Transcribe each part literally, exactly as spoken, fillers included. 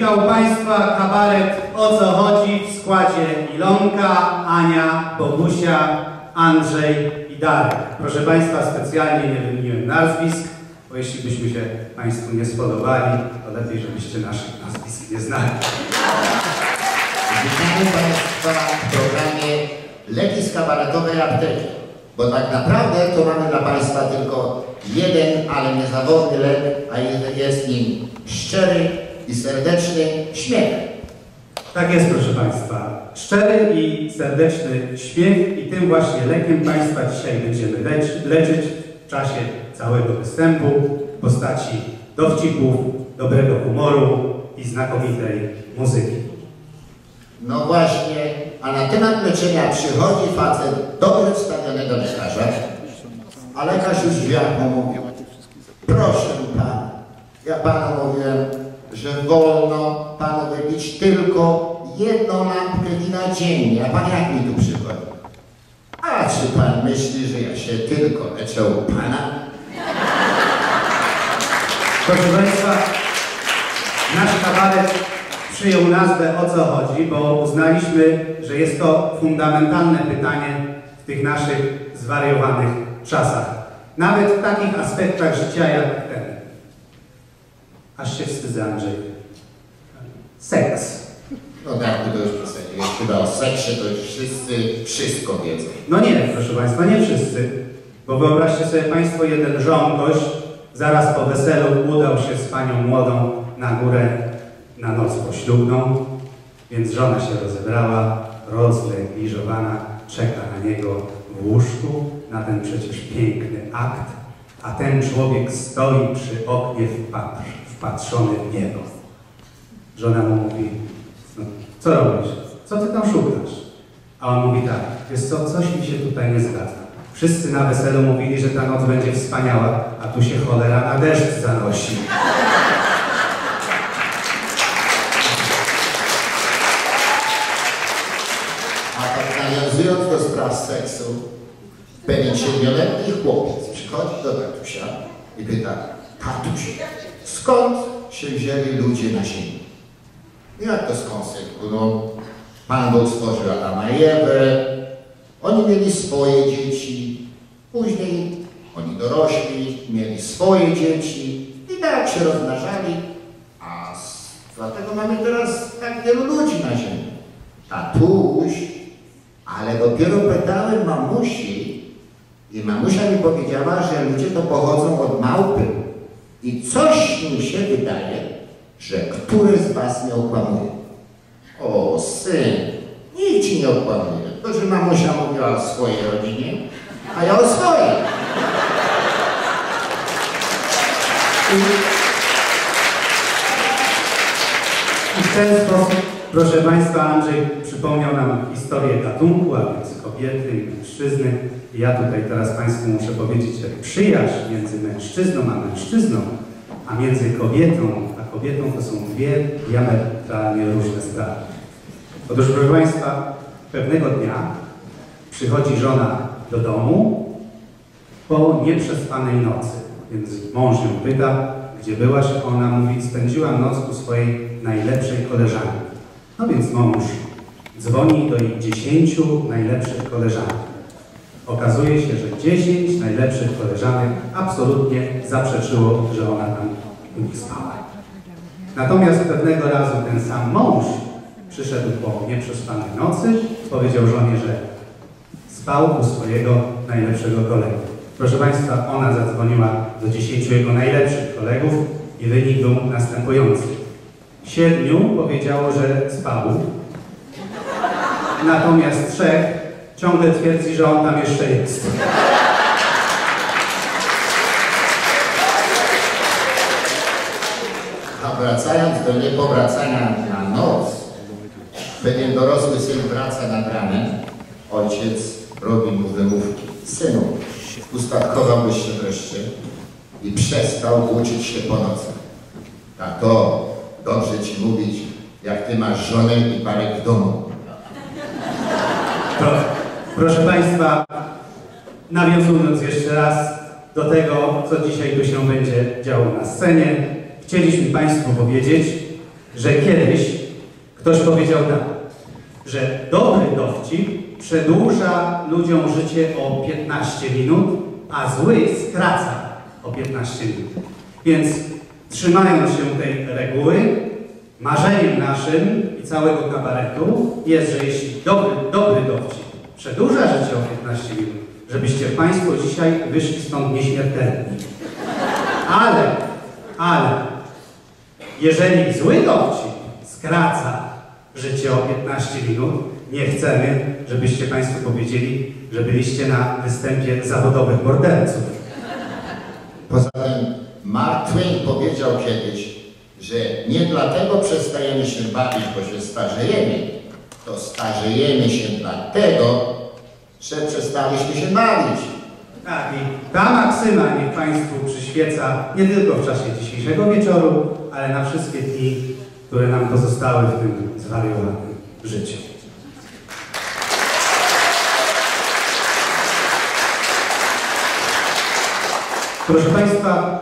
Witał Państwa kabaret O co chodzi w składzie Ilonka, Ania, Bogusia, Andrzej i Darek. Proszę Państwa, specjalnie nie wymieniłem nazwisk, bo jeśli byśmy się Państwu nie spodobali, to lepiej, żebyście naszych nazwisk nie znali. Witamy Państwa w programie Leki z kabaretowej apteki, bo tak naprawdę to mamy dla Państwa tylko jeden, ale niezawodny lek, a jest nim szczery i serdeczny śmiech. Tak jest, proszę Państwa. Szczery i serdeczny śmiech i tym właśnie lekiem Państwa dzisiaj będziemy leczyć, leczyć w czasie całego występu w postaci dowcipów, dobrego humoru i znakomitej muzyki. No właśnie, a na temat leczenia przychodzi facet dobrze wstawionego lekarza, a lekarz już wie, jak mu mówił. Proszę Pana, ja Panu mówiłem, że wolno Panu wypić tylko jedną lampkę wina dziennie, a Pan jak mi tu przychodzi? A czy Pan myśli, że ja się tylko leczę u Pana? Proszę Państwa, nasz kabaret przyjął nazwę O co chodzi, bo uznaliśmy, że jest to fundamentalne pytanie w tych naszych zwariowanych czasach. Nawet w takich aspektach życia jak ten. Aż się wstydzę, Andrzej. Seks. No tak, to już przesadziłeś. Chyba o seksie to już wszyscy wszystko wiedzą. No nie, proszę Państwa, nie wszyscy. Bo wyobraźcie sobie Państwo, jeden żonkoś zaraz po weselu udał się z panią młodą na górę na noc poślubną, więc żona się rozebrała, rozlegliżowana, czeka na niego w łóżku, na ten przecież piękny akt, a ten człowiek stoi przy oknie wpatr, wpatrzony w niebo. Żona mu mówi, no, co robisz? Co ty tam szukasz? A on mówi tak, wiesz co, coś mi się tutaj nie zgadza. Wszyscy na weselu mówili, że ta noc będzie wspaniała, a tu się cholera na deszcz zanosi. A tak nawiązując do spraw seksu, pewien siedmioletni chłopiec przychodzi do tatusia i pyta, tatusiu, skąd się wzięli ludzie na ziemi? Jak to skąd, synku? No, Pan Bóg stworzył Adama i Ewę, oni mieli swoje dzieci, później oni dorośli, mieli swoje dzieci i tak się rozmnażali, a dlatego mamy teraz tak wielu ludzi na ziemi. Tatuś, ale dopiero pytałem mamusi, i mamusia mi powiedziała, że ludzie to pochodzą od małpy. I coś mi się wydaje, że który z was nie okłamuje. O, syn, nikt ci nie okłamuje. To, że mamusia mówiła o swojej rodzinie, a ja o swojej. I, I w ten sposób, proszę Państwa, Andrzej przypomniał nam historię gatunku, a więc kobiety i mężczyzny. Ja tutaj teraz Państwu muszę powiedzieć, że przyjaźń między mężczyzną a mężczyzną, a między kobietą a kobietą to są dwie diametralnie różne sprawy. Otóż, proszę Państwa, pewnego dnia przychodzi żona do domu po nieprzespanej nocy, więc mąż ją pyta, gdzie byłaś, ona mówi, spędziłam noc u swojej najlepszej koleżanki. No więc mąż dzwoni do jej dziesięciu najlepszych koleżanek. Okazuje się, że dziesięć najlepszych koleżanek absolutnie zaprzeczyło, że ona tam u nich spała. Natomiast pewnego razu ten sam mąż przyszedł po nieprzespanej nocy, powiedział żonie, że spał u swojego najlepszego kolegi. Proszę Państwa, ona zadzwoniła do dziesięciu jego najlepszych kolegów i wynik był następujący. Siedmiu powiedziało, że spał, natomiast trzech ciągle twierdzi, że on tam jeszcze jest. A wracając do niepowracania na noc, pewien dorosły syn wraca nad ranem. Ojciec robi mu wymówki. Synu, ustatkowałbyś się wreszcie i przestał włóczyć się po nocach. A to dobrze ci mówić, jak ty masz żonę i parę w domu. Proszę. Proszę Państwa, nawiązując jeszcze raz do tego, co dzisiaj tu się będzie działo na scenie, chcieliśmy Państwu powiedzieć, że kiedyś ktoś powiedział tak, że dobry dowcip przedłuża ludziom życie o piętnaście minut, a zły skraca o piętnaście minut. Więc trzymając się tej reguły, marzeniem naszym i całego kabaretu jest, że jeśli dobry, dobry dowcip przedłuża życie o piętnaście minut, żebyście Państwo dzisiaj wyszli stąd nieśmiertelni. Ale, ale, jeżeli zły dowcip skraca życie o piętnaście minut, nie chcemy, żebyście Państwo powiedzieli, że byliście na występie zawodowych morderców. Poza tym Mark Twain powiedział kiedyś, że nie dlatego przestajemy się bawić, bo się starzejemy, to starzejemy się dlatego, że przestaliśmy się bawić. Tak, i ta maksyma niech Państwu przyświeca nie tylko w czasie dzisiejszego wieczoru, ale na wszystkie dni, które nam pozostały w tym zwariowanym życiu. Proszę Państwa,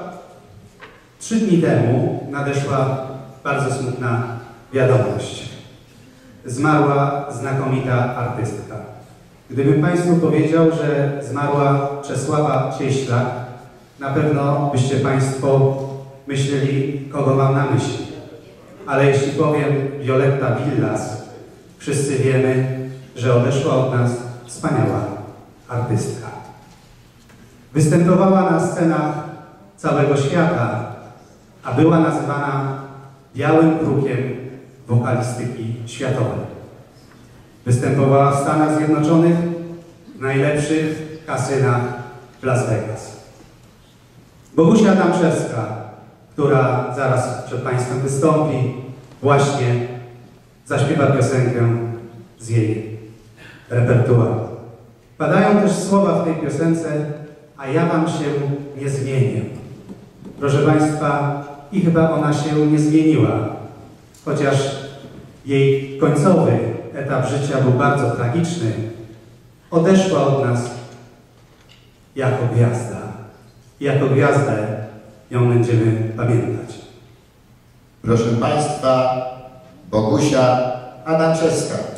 trzy dni temu nadeszła bardzo smutna wiadomość. Zmarła znakomita artystka. Gdybym Państwu powiedział, że zmarła Czesława Cieśla, na pewno byście Państwo myśleli, kogo mam na myśli. Ale jeśli powiem Violetta Villas, wszyscy wiemy, że odeszła od nas wspaniała artystka. Występowała na scenach całego świata, a była nazywana białym krukiem wokalistyki światowej. Występowała w Stanach Zjednoczonych, w najlepszych kasynach w Las Vegas. Bogusia Adamczewska, która zaraz przed Państwem wystąpi, właśnie zaśpiewa piosenkę z jej repertuaru. Padają też słowa w tej piosence, a ja wam się nie zmienię. Proszę Państwa, i chyba ona się nie zmieniła, chociaż jej końcowy etap życia był bardzo tragiczny, odeszła od nas jako gwiazda. Jako gwiazdę ją będziemy pamiętać. Proszę Państwa, Bogusia Adamczewska.